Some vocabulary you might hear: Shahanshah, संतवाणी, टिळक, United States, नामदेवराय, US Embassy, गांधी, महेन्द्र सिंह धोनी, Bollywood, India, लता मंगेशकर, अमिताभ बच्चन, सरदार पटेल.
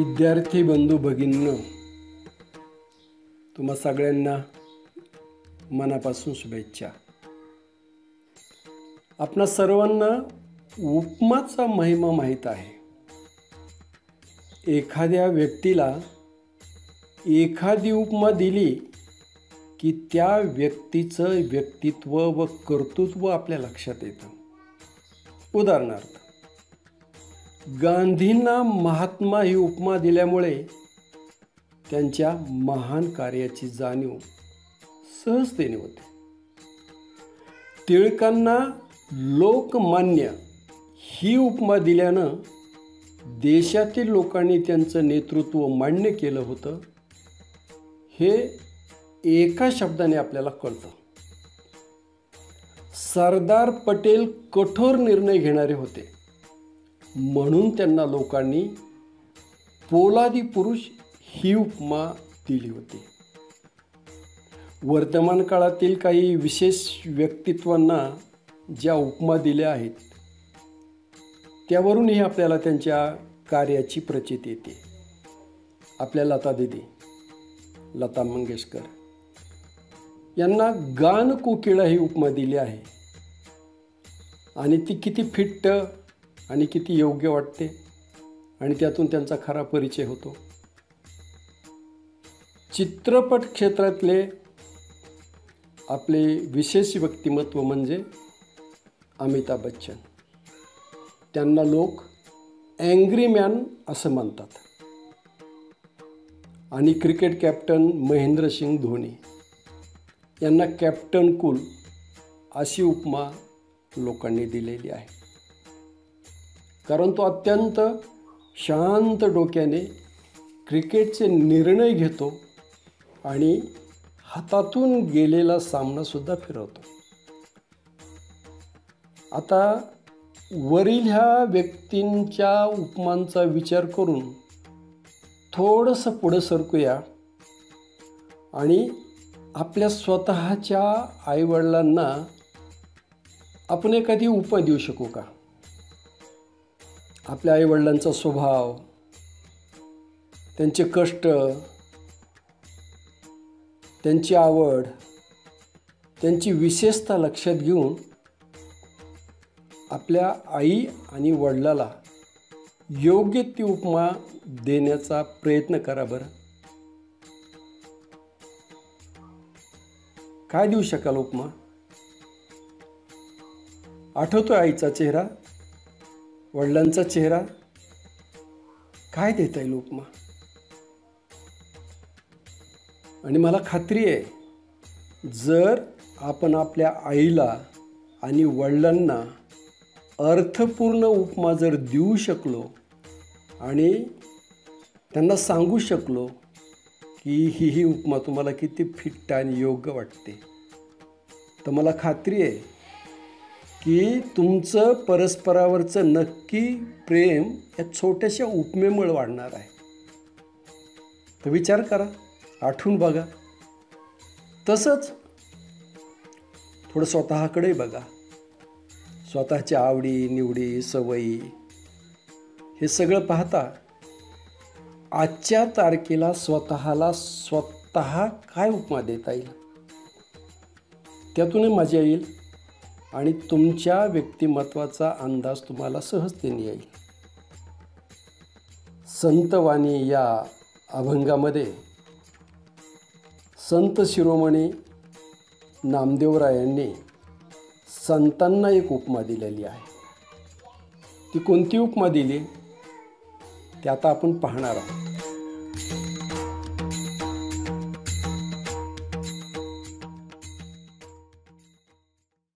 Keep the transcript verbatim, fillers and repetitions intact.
विद्यार्थी बंधू भगिनींनो, तुम्हा सगळ्यांना मनापासून शुभेच्छा। आपणा सर्वांना उपमाचा महिमा माहित आहे। एखाद्या व्यक्तीला एखादी उपमा दिली की त्या व्यक्तीचं व्यक्तित्व व कर्तृत्व आपल्या लक्षात येतं। उदाहरणार्थ गांधींना महात्मा ही उपमा दिल्यामुळे त्यांच्या महान कार्याची जाणीव सहजतेने होते। टिळकांना लोकमान्य ही उपमा दिल्याने देशातील लोकांनी त्यांचं नेतृत्व मान्य केलं होतं, हे एका शब्दाने आपल्याला कळतं। सरदार पटेल कठोर निर्णय घेणारे होते म्हणून त्यांना लोकांनी पोलादी पुरुष ही उपमा दिली होती। वर्तमान काळातील काही विशेष व्यक्तित्वांना ज्या उपमा दिल्या आहेत त्यावरूनही आपल्याला त्यांच्या कार्याची प्रचिती येते। आपल्या लता दिदी, लता मंगेशकर यांना गान कोकिळा ही उपमा दिली आहे आणि ती किती फिट्ट आणि किती योग्य वाटते आणि त्यातून त्यांचा खरा परिचय होतो। चित्रपट क्षेत्रातले आपले विशेष व्यक्तिमत्व म्हणजे अमिताभ बच्चन। त्यांना लोक अँग्री मॅन असं म्हणतात। आणि क्रिकेट कॅप्टन महेन्द्र सिंह धोनी यांना कॅप्टन कूल अशी उपमा लोकांनी दिलेली आहे, कारण तो अत्यंत शांत डोक्याने क्रिकेटचे निर्णय घेतो आणि हातातून गेलेला सामनासुद्धा फिरवतो। आता वरील ह्या व्यक्तींच्या उपमांचा विचार करून थोडंसं पुढं सरकूया आणि आपल्या स्वतःच्या आईवडिलांना आपण एखादी उपमा देऊ शकू का? आपल्या आईवडिलांचा स्वभाव, त्यांचे कष्ट, त्यांची आवड, त्यांची विशेषता लक्षात घेऊन आपल्या आई आणि वडिलाला योग्य ती उपमा देण्याचा प्रयत्न करा। बरं, काय देऊ शकाल उपमा? आठवतोय आईचा चेहरा, वडिलांचा चेहरा, काय देता येईल उपमा? आणि मला खात्री आहे, जर आपण आपल्या आईला आणि वडिलांना अर्थपूर्ण उपमा जर देऊ शकलो आणि त्यांना सांगू शकलो की ही ही उपमा तुम्हाला किती फिट आणि योग्य वाटते, तर मला खात्री आहे की तुमचं परस्परावरचं नक्की प्रेम या छोट्याशा उपमेमुळे वाढणार आहे। तर विचार करा, आठवून बघा, तसंच थोडं स्वतःकडे बघा। स्वतःच्या आवडी निवडी, सवयी हे सगळं पाहता आजच्या तारखेला स्वतःला स्वतः काय उपमा देता येईल त्यातून मजा येईल आणि तुमच्या व्यक्तिमत्वाचा अंदाज तुम्हाला सहजतेने येईल। संतवाणी या अभंगामध्ये संत शिरोमणी नामदेवराय यांनी संतांना एक उपमा दिलेली आहे। ती कोणती उपमा दिली ते आता आपण पाहणार आहोत।